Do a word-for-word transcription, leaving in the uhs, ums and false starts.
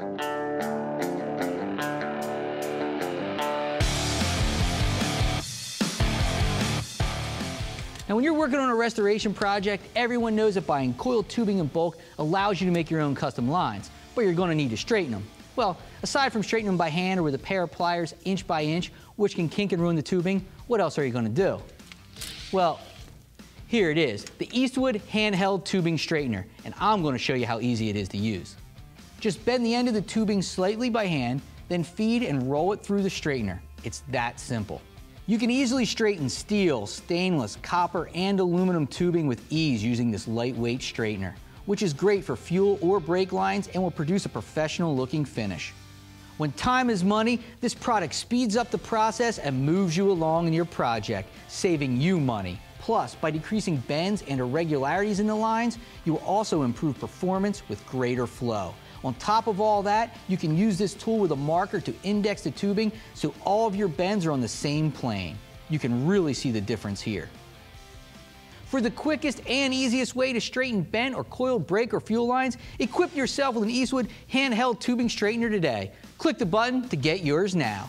Now, when you're working on a restoration project, everyone knows that buying coil tubing in bulk allows you to make your own custom lines, but you're going to need to straighten them. Well, aside from straightening them by hand or with a pair of pliers inch by inch, which can kink and ruin the tubing, what else are you going to do? Well, here it is, the Eastwood Handheld Tubing Straightener, and I'm going to show you how easy it is to use. Just bend the end of the tubing slightly by hand, then feed and roll it through the straightener. It's that simple. You can easily straighten steel, stainless, copper, and aluminum tubing with ease using this lightweight straightener, which is great for fuel or brake lines and will produce a professional-looking finish. When time is money, this product speeds up the process and moves you along in your project, saving you money. Plus, by decreasing bends and irregularities in the lines, you will also improve performance with greater flow. On top of all that, you can use this tool with a marker to index the tubing so all of your bends are on the same plane. You can really see the difference here. For the quickest and easiest way to straighten bent or coiled brake or fuel lines, equip yourself with an Eastwood Handheld Tubing Straightener today. Click the button to get yours now.